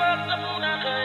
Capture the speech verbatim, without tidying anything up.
bertemu dengan